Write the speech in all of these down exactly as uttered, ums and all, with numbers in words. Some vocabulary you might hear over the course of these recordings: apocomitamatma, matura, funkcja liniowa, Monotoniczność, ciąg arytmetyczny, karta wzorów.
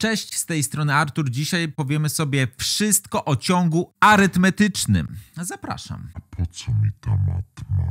Cześć, z tej strony Artur. Dzisiaj powiemy sobie wszystko o ciągu arytmetycznym. Zapraszam. A po co mi ta matma?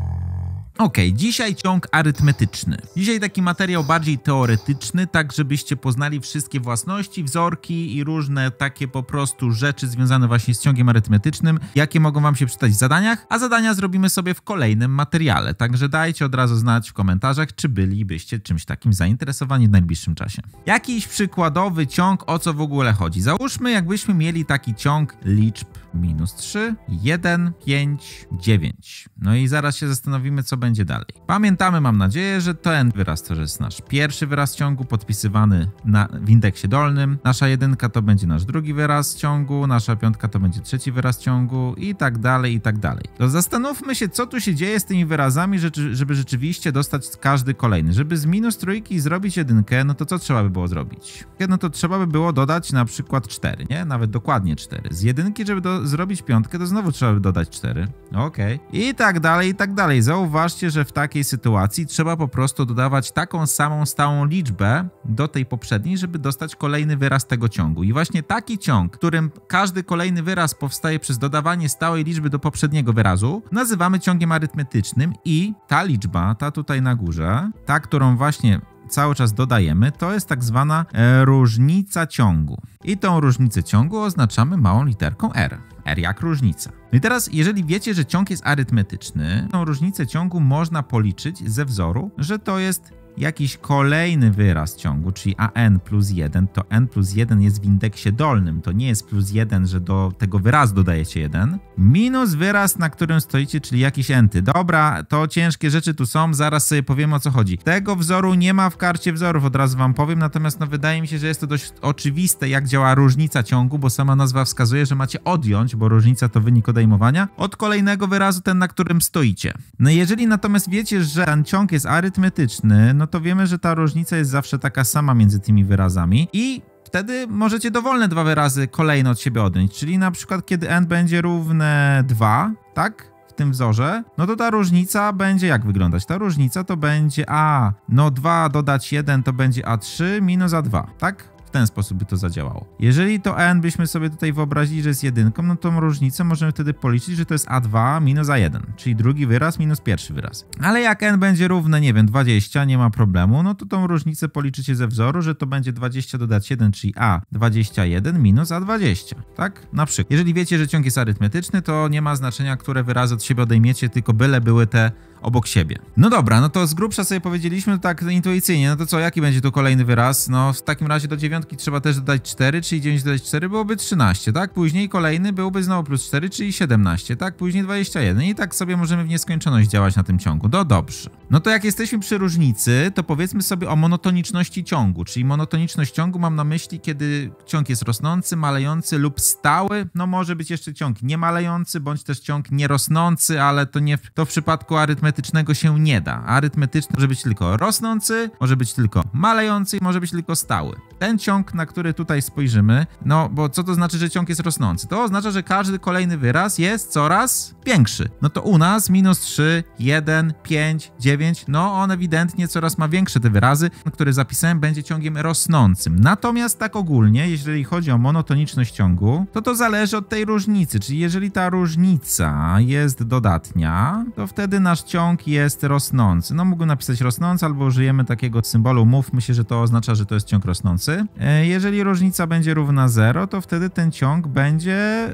Okej, okay, dzisiaj ciąg arytmetyczny. Dzisiaj taki materiał bardziej teoretyczny, tak żebyście poznali wszystkie własności, wzorki i różne takie po prostu rzeczy związane właśnie z ciągiem arytmetycznym, jakie mogą wam się przydać w zadaniach, a zadania zrobimy sobie w kolejnym materiale. Także dajcie od razu znać w komentarzach, czy bylibyście czymś takim zainteresowani w najbliższym czasie. Jakiś przykładowy ciąg, o co w ogóle chodzi. Załóżmy, jakbyśmy mieli taki ciąg liczb minus trzy, jeden, pięć, dziewięć. No i zaraz się zastanowimy, co będzie będzie dalej. Pamiętamy, mam nadzieję, że ten wyraz to jest nasz pierwszy wyraz ciągu podpisywany na, w indeksie dolnym. Nasza jedynka to będzie nasz drugi wyraz ciągu, nasza piątka to będzie trzeci wyraz ciągu i tak dalej, i tak dalej. To zastanówmy się, co tu się dzieje z tymi wyrazami, żeby rzeczywiście dostać każdy kolejny. Żeby z minus trójki zrobić jedynkę, no to co trzeba by było zrobić? No to trzeba by było dodać na przykład cztery, nie? Nawet dokładnie cztery. Z jedynki, żeby do, zrobić piątkę, to znowu trzeba by dodać cztery. Okej. Okay. I tak dalej, i tak dalej. Zauważ, że w takiej sytuacji trzeba po prostu dodawać taką samą stałą liczbę do tej poprzedniej, żeby dostać kolejny wyraz tego ciągu. I właśnie taki ciąg, w którym każdy kolejny wyraz powstaje przez dodawanie stałej liczby do poprzedniego wyrazu, nazywamy ciągiem arytmetycznym i ta liczba, ta tutaj na górze, ta, którą właśnie cały czas dodajemy, to jest tak zwana e, różnica ciągu. I tą różnicę ciągu oznaczamy małą literką R. R jak różnica. No i teraz, jeżeli wiecie, że ciąg jest arytmetyczny, tą różnicę ciągu można policzyć ze wzoru, że to jest jakiś kolejny wyraz ciągu, czyli an plus jeden, to n plus jeden jest w indeksie dolnym, to nie jest plus jeden, że do tego wyrazu dodajecie jeden, minus wyraz, na którym stoicie, czyli jakiś enty. Dobra, to ciężkie rzeczy tu są, zaraz sobie powiemy, o co chodzi. Tego wzoru nie ma w karcie wzorów, od razu wam powiem, natomiast no, wydaje mi się, że jest to dość oczywiste, jak działa różnica ciągu, bo sama nazwa wskazuje, że macie odjąć, bo różnica to wynik odejmowania, od kolejnego wyrazu, ten, na którym stoicie. No jeżeli natomiast wiecie, że ten ciąg jest arytmetyczny, no to wiemy, że ta różnica jest zawsze taka sama między tymi wyrazami i wtedy możecie dowolne dwa wyrazy kolejne od siebie odjąć, czyli na przykład kiedy n będzie równe dwa, tak? W tym wzorze, no to ta różnica będzie jak wyglądać? Ta różnica to będzie a, no dwa dodać jeden to będzie a trzy minus a dwa, tak? W ten sposób by to zadziałało. Jeżeli to n byśmy sobie tutaj wyobrazili, że jest jedynką, no tą różnicę możemy wtedy policzyć, że to jest a dwa minus a jeden, czyli drugi wyraz minus pierwszy wyraz. Ale jak n będzie równe, nie wiem, dwadzieścia, nie ma problemu, no to tą różnicę policzycie ze wzoru, że to będzie dwadzieścia dodać jeden, czyli a dwadzieścia jeden minus a dwadzieścia, tak? Na przykład. Jeżeli wiecie, że ciąg jest arytmetyczny, to nie ma znaczenia, które wyrazy od siebie odejmiecie, tylko byle były te obok siebie. No dobra, no to z grubsza sobie powiedzieliśmy tak intuicyjnie, no to co, jaki będzie tu kolejny wyraz? No w takim razie do dziewiątki trzeba też dodać cztery, czyli dziewięć dodać cztery byłoby trzynaście, tak? Później kolejny byłby znowu plus cztery, czyli siedemnaście, tak? Później dwadzieścia jeden i tak sobie możemy w nieskończoność działać na tym ciągu. No dobrze. No to jak jesteśmy przy różnicy, to powiedzmy sobie o monotoniczności ciągu, czyli monotoniczność ciągu mam na myśli, kiedy ciąg jest rosnący, malejący lub stały, no może być jeszcze ciąg niemalejący, bądź też ciąg nierosnący, ale to nie, to w przypadku arytmetycznym arytmetycznego się nie da. Arytmetyczny może być tylko rosnący, może być tylko malejący i może być tylko stały. Ten ciąg, na który tutaj spojrzymy, no bo co to znaczy, że ciąg jest rosnący? To oznacza, że każdy kolejny wyraz jest coraz większy. No to u nas minus trzy, jeden, pięć, dziewięć, no on ewidentnie coraz ma większe te wyrazy, które zapisałem, będzie ciągiem rosnącym. Natomiast tak ogólnie, jeżeli chodzi o monotoniczność ciągu, to to zależy od tej różnicy, czyli jeżeli ta różnica jest dodatnia, to wtedy nasz ciąg jest rosnący. No mógłbym napisać rosnący, albo użyjemy takiego symbolu mów. Myślę, że to oznacza, że to jest ciąg rosnący. Jeżeli różnica będzie równa zero, to wtedy ten ciąg będzie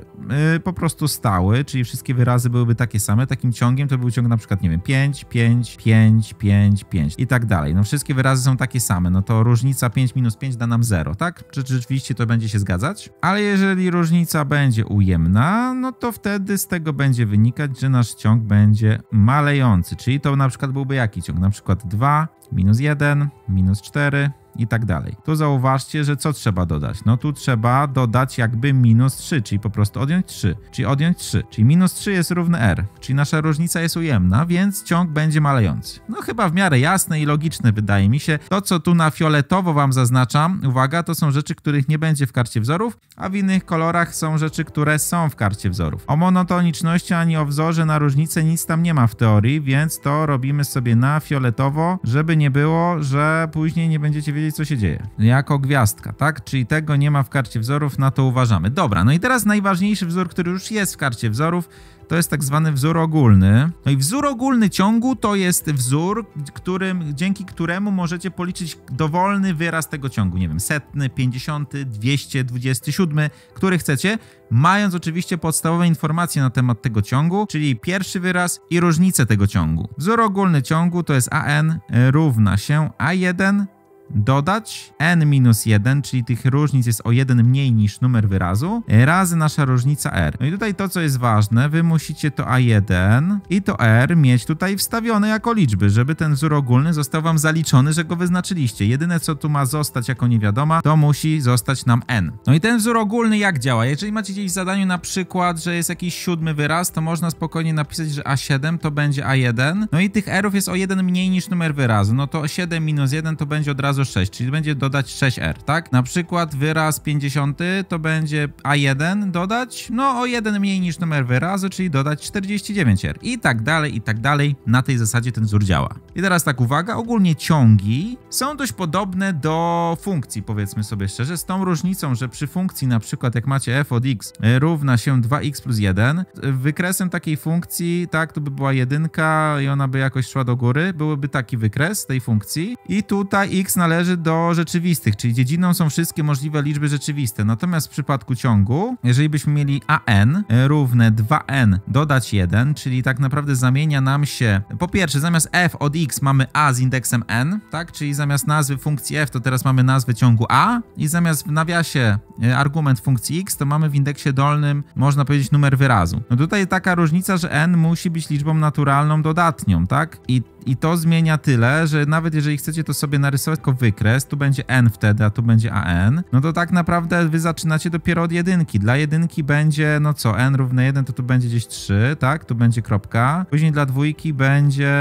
po prostu stały, czyli wszystkie wyrazy byłyby takie same. Takim ciągiem to był ciąg na przykład, nie wiem, pięć, pięć, pięć, pięć, pięć i tak dalej. No wszystkie wyrazy są takie same. No to różnica pięć minus pięć da nam zero, tak? Czy rzeczywiście to będzie się zgadzać? Ale jeżeli różnica będzie ujemna, no to wtedy z tego będzie wynikać, że nasz ciąg będzie malejący. Czyli to na przykład byłby jaki ciąg? Na przykład dwa, minus jeden, minus cztery i tak dalej. Tu zauważcie, że co trzeba dodać? No tu trzeba dodać jakby minus trzy, czyli po prostu odjąć trzy, czyli odjąć trzy. Czyli minus trzy jest równe R, czyli nasza różnica jest ujemna, więc ciąg będzie malejący. No chyba w miarę jasne i logiczne wydaje mi się. To, co tu na fioletowo wam zaznaczam, uwaga, to są rzeczy, których nie będzie w karcie wzorów, a w innych kolorach są rzeczy, które są w karcie wzorów. O monotoniczności ani o wzorze na różnicę nic tam nie ma w teorii, więc to robimy sobie na fioletowo, żeby nie było, że później nie będziecie wiedzieć, wiedzieć, co się dzieje. Jako gwiazdka, tak? Czyli tego nie ma w karcie wzorów, na to uważamy. Dobra, no i teraz najważniejszy wzór, który już jest w karcie wzorów, to jest tak zwany wzór ogólny. No i wzór ogólny ciągu to jest wzór, którym, dzięki któremu możecie policzyć dowolny wyraz tego ciągu. Nie wiem, setny, pięćdziesiąty, dwieście, dwudziesty siódmy, który chcecie, mając oczywiście podstawowe informacje na temat tego ciągu, czyli pierwszy wyraz i różnicę tego ciągu. Wzór ogólny ciągu to jest a n równa się a jeden dodać n minus jeden, czyli tych różnic jest o jeden mniej niż numer wyrazu, razy nasza różnica r. No i tutaj to, co jest ważne, wy musicie to a jeden i to r mieć tutaj wstawione jako liczby, żeby ten wzór ogólny został wam zaliczony, że go wyznaczyliście. Jedyne, co tu ma zostać jako niewiadoma, to musi zostać nam n. No i ten wzór ogólny jak działa? Jeżeli macie gdzieś w zadaniu na przykład, że jest jakiś siódmy wyraz, to można spokojnie napisać, że a siedem to będzie a jeden. No i tych rów jest o jeden mniej niż numer wyrazu. No to siedem minus jeden to będzie od razu sześć, czyli będzie dodać sześć r, tak? Na przykład wyraz pięćdziesiąty to będzie a jeden dodać, no o jeden mniej niż numer wyrazu, czyli dodać czterdzieści dziewięć r. I tak dalej, i tak dalej. Na tej zasadzie ten wzór działa. I teraz tak, uwaga, ogólnie ciągi są dość podobne do funkcji, powiedzmy sobie szczerze, z tą różnicą, że przy funkcji na przykład jak macie f od x równa się dwa x plus jeden, wykresem takiej funkcji, tak, to by była jedynka i ona by jakoś szła do góry, byłby taki wykres tej funkcji i tutaj x na należy do rzeczywistych, czyli dziedziną są wszystkie możliwe liczby rzeczywiste. Natomiast w przypadku ciągu, jeżeli byśmy mieli a n równe dwa n dodać jeden, czyli tak naprawdę zamienia nam się, po pierwsze zamiast f od x mamy a z indeksem n, tak? Czyli zamiast nazwy funkcji f to teraz mamy nazwę ciągu a i zamiast w nawiasie argument funkcji x to mamy w indeksie dolnym, można powiedzieć, numer wyrazu. No tutaj taka różnica, że n musi być liczbą naturalną dodatnią, tak? I I to zmienia tyle, że nawet jeżeli chcecie to sobie narysować jako wykres, tu będzie n wtedy, a tu będzie a n, no to tak naprawdę wy zaczynacie dopiero od jedynki. Dla jedynki będzie, no co, n równe jeden, to tu będzie gdzieś trzy, tak? Tu będzie kropka. Później dla dwójki będzie,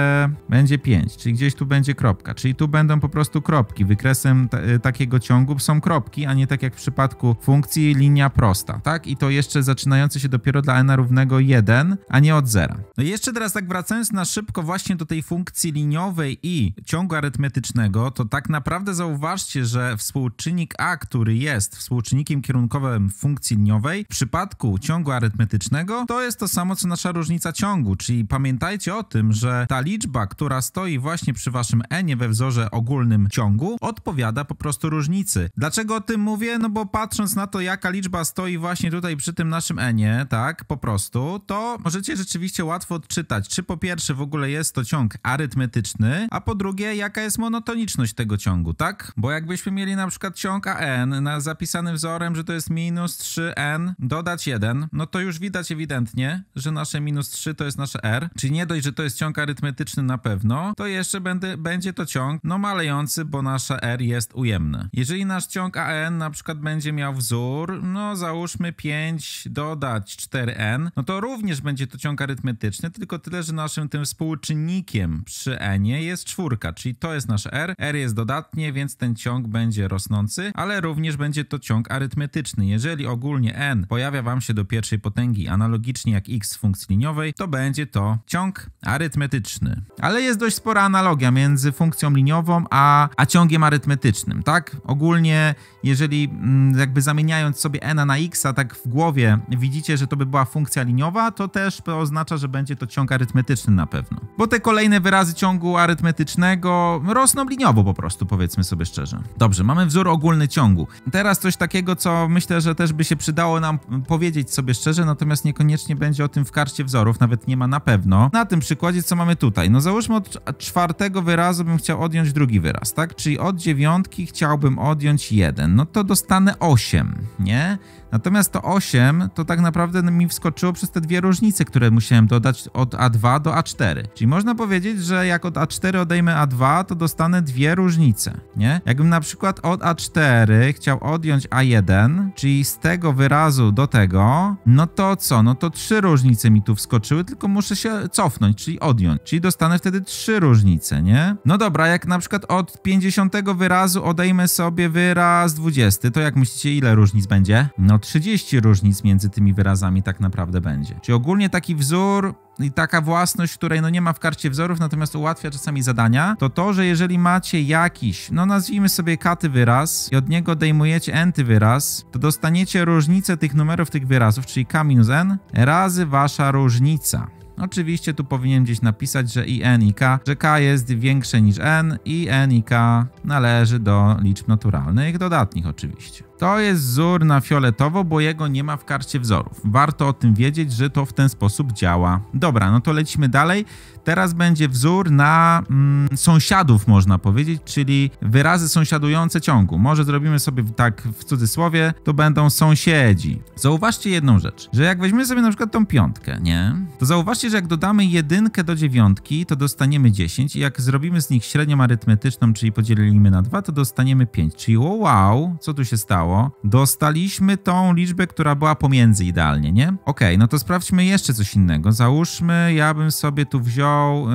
będzie pięć, czyli gdzieś tu będzie kropka. Czyli tu będą po prostu kropki. Wykresem takiego ciągu są kropki, a nie tak jak w przypadku funkcji linia prosta, tak? I to jeszcze zaczynające się dopiero dla n równego jeden, a nie od zera. No i jeszcze teraz tak wracając na szybko właśnie do tej funkcji liniowej i ciągu arytmetycznego, to tak naprawdę zauważcie, że współczynnik a, który jest współczynnikiem kierunkowym funkcji liniowej, w przypadku ciągu arytmetycznego to jest to samo, co nasza różnica ciągu, czyli pamiętajcie o tym, że ta liczba, która stoi właśnie przy waszym n we wzorze ogólnym ciągu, odpowiada po prostu różnicy. Dlaczego o tym mówię? No bo patrząc na to, jaka liczba stoi właśnie tutaj przy tym naszym n, tak, po prostu, to możecie rzeczywiście łatwo odczytać, czy po pierwsze w ogóle jest to ciąg arytmetyczny, arytmetyczny, a po drugie, jaka jest monotoniczność tego ciągu, tak? Bo jakbyśmy mieli na przykład ciąg a n na zapisany wzorem, że to jest minus trzy n dodać jeden, no to już widać ewidentnie, że nasze minus trzy to jest nasze r, czyli nie dość, że to jest ciąg arytmetyczny na pewno, to jeszcze będę, będzie to ciąg no malejący, bo nasze r jest ujemne. Jeżeli nasz ciąg a n na przykład będzie miał wzór, no załóżmy pięć dodać cztery n, no to również będzie to ciąg arytmetyczny, tylko tyle, że naszym tym współczynnikiem przy n jest czwórka, czyli to jest nasz r, r jest dodatnie, więc ten ciąg będzie rosnący, ale również będzie to ciąg arytmetyczny. Jeżeli ogólnie n pojawia wam się do pierwszej potęgi analogicznie jak x z funkcji liniowej, to będzie to ciąg arytmetyczny. Ale jest dość spora analogia między funkcją liniową a, a ciągiem arytmetycznym, tak? Ogólnie jeżeli jakby zamieniając sobie n na x, a tak w głowie widzicie, że to by była funkcja liniowa, to też oznacza, że będzie to ciąg arytmetyczny na pewno. Bo te kolejne wyrazy Wyrazy ciągu arytmetycznego rosną liniowo po prostu, powiedzmy sobie szczerze. Dobrze, mamy wzór ogólny ciągu. Teraz coś takiego, co myślę, że też by się przydało nam powiedzieć sobie szczerze, natomiast niekoniecznie będzie o tym w karcie wzorów, nawet nie ma na pewno. Na tym przykładzie, co mamy tutaj? No załóżmy od czwartego wyrazu bym chciał odjąć drugi wyraz, tak? Czyli od dziewiątki chciałbym odjąć jeden, no to dostanę osiem, nie? Natomiast to osiem to tak naprawdę mi wskoczyło przez te dwie różnice, które musiałem dodać od a dwa do a cztery. Czyli można powiedzieć, że jak od a cztery odejmę a dwa, to dostanę dwie różnice, nie? Jakbym na przykład od a cztery chciał odjąć a jeden, czyli z tego wyrazu do tego, no to co? No to trzy różnice mi tu wskoczyły, tylko muszę się cofnąć, czyli odjąć. Czyli dostanę wtedy trzy różnice, nie? No dobra, jak na przykład od pięćdziesiątego wyrazu odejmę sobie wyraz dwudziesty, to jak myślicie, ile różnic będzie? No trzydzieści różnic między tymi wyrazami tak naprawdę będzie. Czyli ogólnie taki wzór i taka własność, której no nie ma w karcie wzorów, natomiast ułatwia czasami zadania, to to, że jeżeli macie jakiś, no nazwijmy sobie katy wyraz i od niego odejmujecie enty wyraz, to dostaniecie różnicę tych numerów tych wyrazów, czyli k minus n razy wasza różnica. Oczywiście tu powinien gdzieś napisać, że i n i k, że k jest większe niż n i n i k należy do liczb naturalnych, dodatnich oczywiście. To jest wzór na fioletowo, bo jego nie ma w karcie wzorów. Warto o tym wiedzieć, że to w ten sposób działa. Dobra, no to lecimy dalej. Teraz będzie wzór na mm, sąsiadów, można powiedzieć, czyli wyrazy sąsiadujące ciągu. Może zrobimy sobie tak w cudzysłowie, to będą sąsiedzi. Zauważcie jedną rzecz, że jak weźmiemy sobie na przykład tą piątkę, nie? To zauważcie, że jak dodamy jedynkę do dziewiątki, to dostaniemy dziesięć i jak zrobimy z nich średnią arytmetyczną, czyli podzielimy na dwa, to dostaniemy pięć. Czyli wow, co tu się stało? Dostaliśmy tą liczbę, która była pomiędzy idealnie, nie? Okej, no to sprawdźmy jeszcze coś innego. Załóżmy, ja bym sobie tu wziął, yy,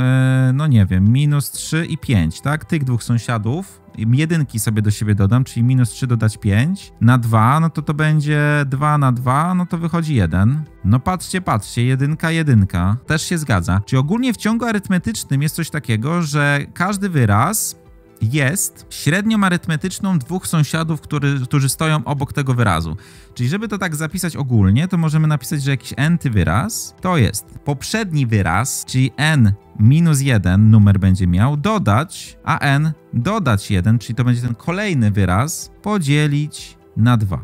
no nie wiem, minus trzy i pięć, tak? Tych dwóch sąsiadów. Jedynki sobie do siebie dodam, czyli minus trzy dodać pięć na dwa, no to to będzie dwa na dwa, no to wychodzi jeden. No patrzcie, patrzcie, jedynka, jedynka. Też się zgadza. Czyli ogólnie w ciągu arytmetycznym jest coś takiego, że każdy wyraz jest średnią arytmetyczną dwóch sąsiadów, który, którzy stoją obok tego wyrazu. Czyli żeby to tak zapisać ogólnie, to możemy napisać, że jakiś enty wyraz to jest poprzedni wyraz, czyli n minus jeden numer będzie miał, dodać, a n dodać jeden, czyli to będzie ten kolejny wyraz, podzielić na dwa.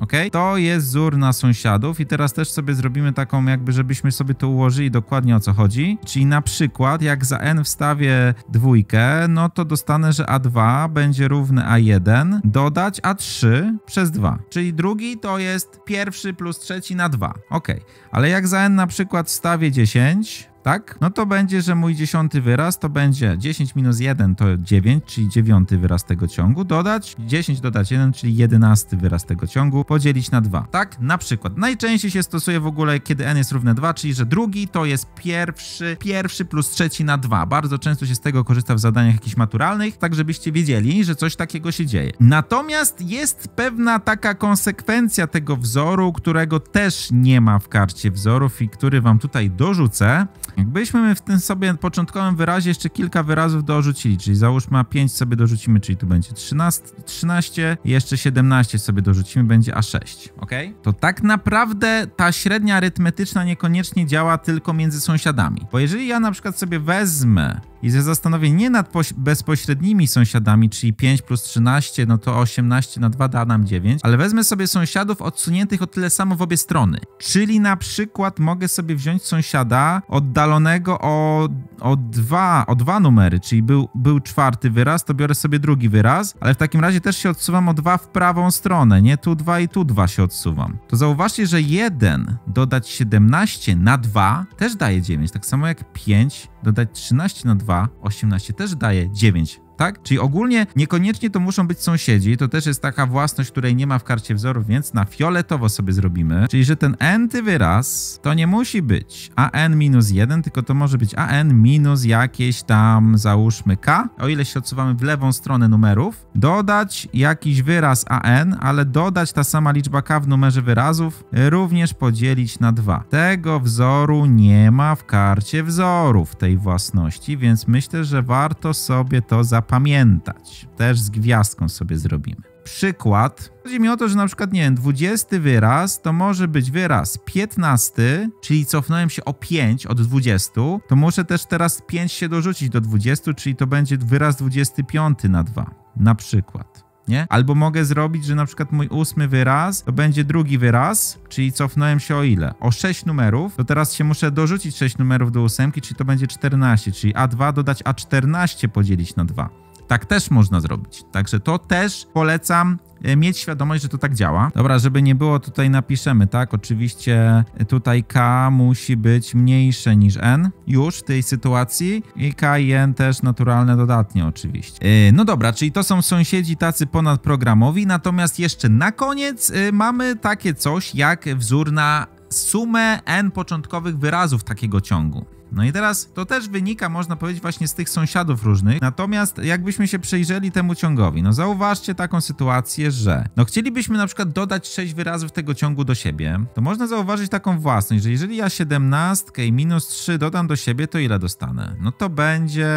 Ok? To jest wzór na sąsiadów i teraz też sobie zrobimy taką jakby, żebyśmy sobie to ułożyli dokładnie o co chodzi. Czyli na przykład jak za n wstawię dwójkę, no to dostanę, że a dwa będzie równy a jeden dodać a trzy przez dwa. Czyli drugi to jest pierwszy plus trzeci na dwa. Ok, ale jak za n na przykład wstawię dziesięć... tak? No to będzie, że mój dziesiąty wyraz to będzie dziesięć minus jeden to dziewięć, czyli dziewiąty wyraz tego ciągu, dodać dziesięć dodać jeden, czyli jedenasty wyraz tego ciągu, podzielić na dwa. Tak? Na przykład. Najczęściej się stosuje w ogóle, kiedy n jest równe dwa, czyli że drugi to jest pierwszy, pierwszy plus trzeci na dwa. Bardzo często się z tego korzysta w zadaniach jakichś maturalnych, tak żebyście wiedzieli, że coś takiego się dzieje. Natomiast jest pewna taka konsekwencja tego wzoru, którego też nie ma w karcie wzorów i który wam tutaj dorzucę. Jakbyśmy my w tym sobie początkowym wyrazie jeszcze kilka wyrazów dorzucili, czyli załóżmy a pięć sobie dorzucimy, czyli tu będzie trzynaście, trzynaście jeszcze siedemnaście sobie dorzucimy, będzie a sześć, ok? To tak naprawdę ta średnia arytmetyczna niekoniecznie działa tylko między sąsiadami, bo jeżeli ja na przykład sobie wezmę i się zastanowię nie nad bezpośrednimi sąsiadami, czyli pięć plus trzynaście, no to osiemnaście na dwa da nam dziewięć, ale wezmę sobie sąsiadów odsuniętych o tyle samo w obie strony. Czyli na przykład mogę sobie wziąć sąsiada oddalonego o, o, dwa, o dwa numery, czyli był, był czwarty wyraz, to biorę sobie drugi wyraz, ale w takim razie też się odsuwam o dwa w prawą stronę, nie? Tu dwa i tu dwa się odsuwam. To zauważcie, że jeden dodać siedemnaście na dwa też daje dziewięć, tak samo jak pięć dodać trzynaście na dwa, osiemnaście też daje dziewięć, tak? Czyli ogólnie niekoniecznie to muszą być sąsiedzi, to też jest taka własność, której nie ma w karcie wzorów, więc na fioletowo sobie zrobimy, czyli że ten enty wyraz to nie musi być a n minus jeden, tylko to może być a n minus jakieś tam, załóżmy k, o ile się odsuwamy w lewą stronę numerów, dodać jakiś wyraz a n, ale dodać ta sama liczba k w numerze wyrazów, również podzielić na dwa. Tego wzoru nie ma w karcie wzorów, tej własności, więc myślę, że warto sobie to zapamiętać. Pamiętać. Też z gwiazdką sobie zrobimy. Przykład. Chodzi mi o to, że na przykład, nie wiem, dwudziesty wyraz to może być wyraz piętnasty, czyli cofnąłem się o pięć od dwudziestu, to muszę też teraz pięć się dorzucić do dwudziestu, czyli to będzie wyraz dwudziesty piąty na dwa. Na przykład. Nie? Albo mogę zrobić, że na przykład mój ósmy wyraz to będzie drugi wyraz, czyli cofnąłem się o ile? O sześć numerów, to teraz się muszę dorzucić sześć numerów do ósemki, czyli to będzie czternaście, czyli a dwa dodać a czternaście podzielić na dwa. Tak też można zrobić, także to też polecam mieć świadomość, że to tak działa. Dobra, żeby nie było, tutaj napiszemy, tak? Oczywiście tutaj k musi być mniejsze niż n już w tej sytuacji i k i n też naturalne dodatnie oczywiście. Yy, no dobra, czyli to są sąsiedzi tacy ponadprogramowi, natomiast jeszcze na koniec yy, mamy takie coś jak wzór na sumę n początkowych wyrazów takiego ciągu. No i teraz to też wynika, można powiedzieć, właśnie z tych sąsiadów różnych. Natomiast jakbyśmy się przyjrzeli temu ciągowi, no zauważcie taką sytuację, że no chcielibyśmy na przykład dodać sześć wyrazów tego ciągu do siebie, to można zauważyć taką własność, że jeżeli ja siedemnastkę i minus trzy dodam do siebie, to ile dostanę? No to będzie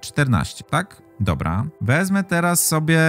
czternaście, tak? Dobra. Wezmę teraz sobie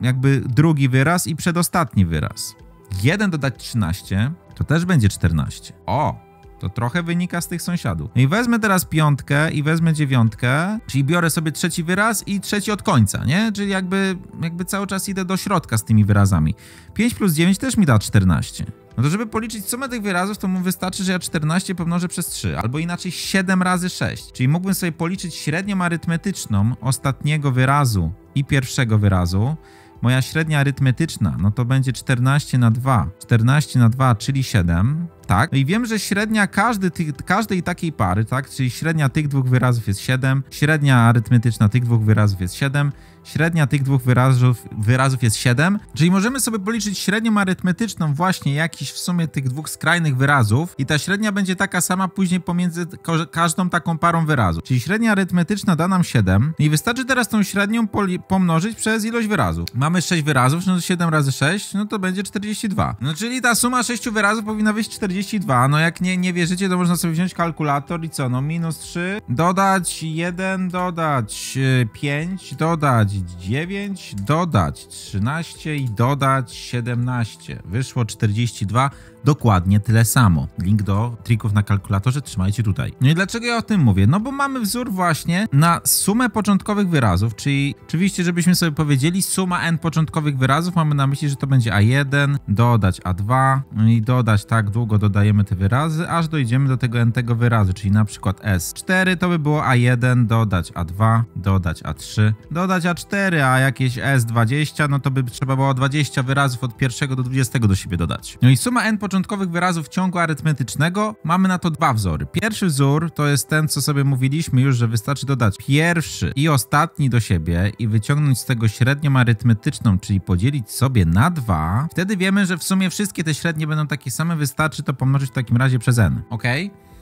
jakby drugi wyraz i przedostatni wyraz. jeden dodać trzynaście, to też będzie czternaście. O! To trochę wynika z tych sąsiadów. I wezmę teraz piątkę i wezmę dziewiątkę, czyli biorę sobie trzeci wyraz i trzeci od końca, nie? Czyli jakby, jakby cały czas idę do środka z tymi wyrazami. pięć plus dziewięć też mi da czternaście. No to żeby policzyć sumę tych wyrazów, to mu wystarczy, że ja czternaście pomnożę przez trzy, albo inaczej siedem razy sześć. Czyli mógłbym sobie policzyć średnią arytmetyczną ostatniego wyrazu i pierwszego wyrazu. Moja średnia arytmetyczna, no to będzie czternaście na dwa. czternaście na dwa, czyli siedem, tak? No i wiem, że średnia każdy ty, każdej takiej pary, tak? Czyli średnia tych dwóch wyrazów jest siedem, średnia arytmetyczna tych dwóch wyrazów jest siedem, średnia tych dwóch wyrazów, wyrazów jest siedem. Czyli możemy sobie policzyć średnią arytmetyczną właśnie jakiś w sumie tych dwóch skrajnych wyrazów i ta średnia będzie taka sama później pomiędzy każdą taką parą wyrazów. Czyli średnia arytmetyczna da nam siedem i wystarczy teraz tą średnią pomnożyć przez ilość wyrazów. Mamy sześć wyrazów, no to siedem razy sześć, no to będzie czterdzieści dwa. No czyli ta suma sześciu wyrazów powinna być czterdzieści dwa. No jak nie, nie wierzycie, to można sobie wziąć kalkulator i co? No minus trzy, dodać jeden, dodać pięć, dodać dziewięć, dodać trzynaście i dodać siedemnaście. Wyszło czterdzieści dwa, dokładnie tyle samo. Link do trików na kalkulatorze trzymajcie tutaj. No i dlaczego ja o tym mówię? No bo mamy wzór właśnie na sumę początkowych wyrazów, czyli oczywiście, żebyśmy sobie powiedzieli, suma n początkowych wyrazów, mamy na myśli, że to będzie a jeden, dodać a dwa i dodać, tak długo dodajemy te wyrazy, aż dojdziemy do tego n-tego wyrazu, czyli na przykład s cztery to by było a jeden, dodać a dwa, dodać a trzy, dodać a cztery, a jakieś S dwadzieścia, no to by trzeba było dwadzieścia wyrazów od pierwszego do dwudziestego do siebie dodać. No i suma n początkowych wyrazów ciągu arytmetycznego, mamy na to dwa wzory. Pierwszy wzór to jest ten, co sobie mówiliśmy już, że wystarczy dodać pierwszy i ostatni do siebie i wyciągnąć z tego średnią arytmetyczną, czyli podzielić sobie na dwa. Wtedy wiemy, że w sumie wszystkie te średnie będą takie same, wystarczy to pomnożyć w takim razie przez n. Ok?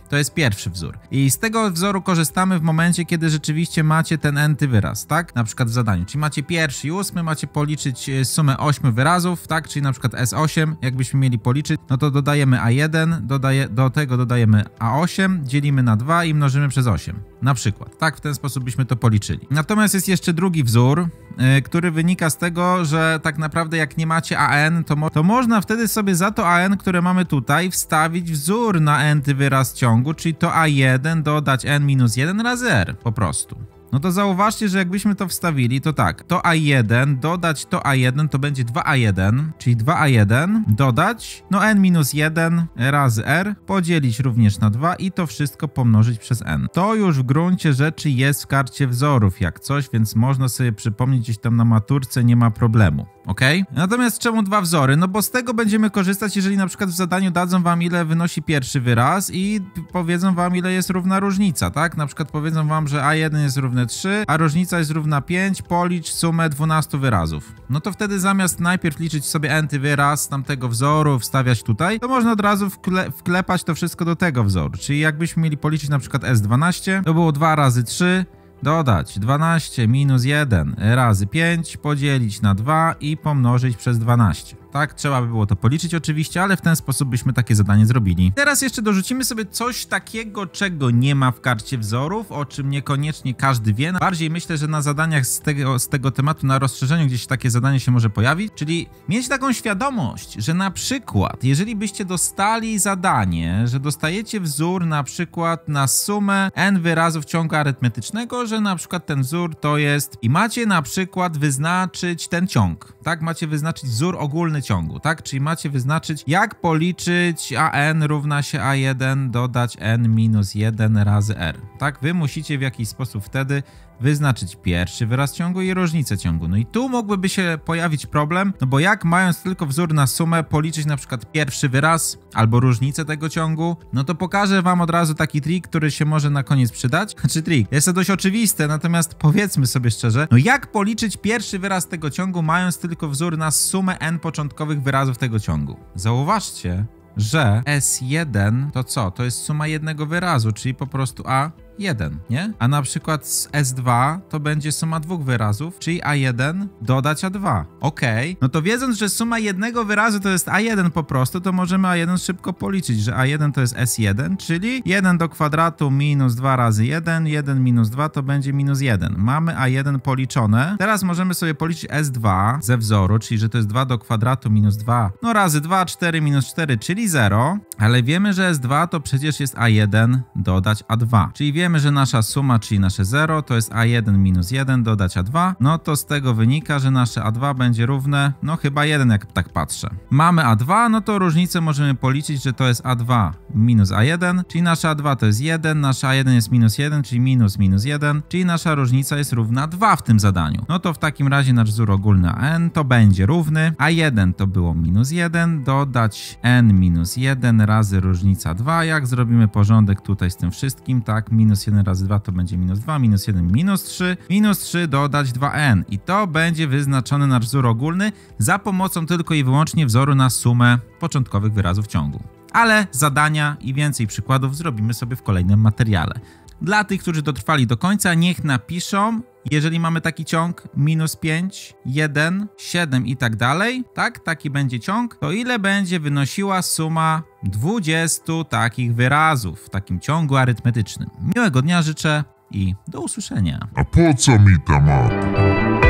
To jest pierwszy wzór. I z tego wzoru korzystamy w momencie, kiedy rzeczywiście macie ten n-ty wyraz, tak? Na przykład w zadaniu. Czyli macie pierwszy i ósmy, macie policzyć sumę ośmiu wyrazów, tak? Czyli na przykład S osiem, jakbyśmy mieli policzyć, no to dodajemy A jeden, dodaje, do tego dodajemy A osiem, dzielimy na dwa i mnożymy przez osiem. Na przykład. Tak, w ten sposób byśmy to policzyli. Natomiast jest jeszcze drugi wzór, yy, który wynika z tego, że tak naprawdę jak nie macie A N, to, mo to można wtedy sobie za to A N, które mamy tutaj, wstawić wzór na n-ty wyraz ciągu, czyli to A jeden dodać n minus jeden razy r, po prostu. No to zauważcie, że jakbyśmy to wstawili, to tak, to A jeden dodać to A jeden to będzie dwa A jeden, czyli dwa A jeden dodać, no n minus jeden razy r, podzielić również na dwa i to wszystko pomnożyć przez n. To już w gruncie rzeczy jest w karcie wzorów jak coś, więc można sobie przypomnieć gdzieś tam na maturce, nie ma problemu. Ok? Natomiast czemu dwa wzory? No bo z tego będziemy korzystać, jeżeli na przykład w zadaniu dadzą wam, ile wynosi pierwszy wyraz i powiedzą wam, ile jest równa różnica, tak? Na przykład powiedzą wam, że A jeden jest równe trzy, a różnica jest równa pięć, policz sumę dwunastu wyrazów. No to wtedy zamiast najpierw liczyć sobie n-ty wyraz tamtego wzoru, wstawiać tutaj, to można od razu wkle wklepać to wszystko do tego wzoru. Czyli jakbyśmy mieli policzyć na przykład S dwanaście, to było dwa razy trzy, dodać dwanaście minus jeden razy pięć, podzielić na dwa i pomnożyć przez dwanaście. Tak, trzeba by było to policzyć oczywiście, ale w ten sposób byśmy takie zadanie zrobili. Teraz jeszcze dorzucimy sobie coś takiego, czego nie ma w karcie wzorów, o czym niekoniecznie każdy wie. Bardziej myślę, że na zadaniach z tego, z tego tematu, na rozszerzeniu gdzieś takie zadanie się może pojawić. Czyli mieć taką świadomość, że na przykład, jeżeli byście dostali zadanie, że dostajecie wzór na przykład na sumę n wyrazów ciągu arytmetycznego, że na przykład ten wzór to jest i macie na przykład wyznaczyć ten ciąg, tak? Macie wyznaczyć wzór ogólny ciągu, tak? Czyli macie wyznaczyć, jak policzyć A N równa się A jeden dodać N minus jeden razy R, tak? Wy musicie w jakiś sposób wtedy wyznaczyć pierwszy wyraz ciągu i różnicę ciągu. No i tu mógłby się pojawić problem, no bo jak mając tylko wzór na sumę policzyć na przykład pierwszy wyraz albo różnicę tego ciągu, no to pokażę wam od razu taki trik, który się może na koniec przydać. Znaczy trik, jest to dość oczywiste, natomiast powiedzmy sobie szczerze, no jak policzyć pierwszy wyraz tego ciągu mając tylko wzór na sumę n początkowych wyrazów tego ciągu? Zauważcie, że S jeden to co? To jest suma jednego wyrazu, czyli po prostu A jeden, nie? A na przykład z S dwa to będzie suma dwóch wyrazów, czyli A jeden dodać A dwa. Okej, okay. No to wiedząc, że suma jednego wyrazu to jest A jeden po prostu, to możemy A jeden szybko policzyć, że A jeden to jest S jeden, czyli jeden do kwadratu minus dwa razy jeden, jeden minus dwa to będzie minus jeden. Mamy A jeden policzone. Teraz możemy sobie policzyć S dwa ze wzoru, czyli że to jest dwa do kwadratu minus dwa, no razy dwa, cztery minus cztery, czyli zero, ale wiemy, że S dwa to przecież jest A jeden dodać A dwa, czyli wiemy, Wiemy, że nasza suma, czyli nasze zero, to jest A jeden minus jeden dodać A dwa. No to z tego wynika, że nasze A dwa będzie równe, no chyba jeden, jak tak patrzę. Mamy A dwa, no to różnicę możemy policzyć, że to jest A dwa minus A jeden, czyli nasza A dwa to jest jeden, nasza A jeden jest minus jeden, czyli minus minus jeden, czyli nasza różnica jest równa dwa w tym zadaniu. No to w takim razie nasz wzór ogólny A N to będzie równy. A jeden to było minus jeden, dodać N minus jeden razy różnica dwa. Jak zrobimy porządek tutaj z tym wszystkim, tak, minus minus jeden razy dwa to będzie minus dwa, minus jeden, minus trzy, minus trzy dodać dwa n. I to będzie wyznaczony nasz wzór ogólny za pomocą tylko i wyłącznie wzoru na sumę początkowych wyrazów ciągu. Ale zadania i więcej przykładów zrobimy sobie w kolejnym materiale. Dla tych, którzy dotrwali do końca, niech napiszą, jeżeli mamy taki ciąg, minus pięć, jeden, siedem i tak dalej, tak, taki będzie ciąg, to ile będzie wynosiła suma dwudziestu takich wyrazów w takim ciągu arytmetycznym. Miłego dnia życzę i do usłyszenia. Apocomitamatma.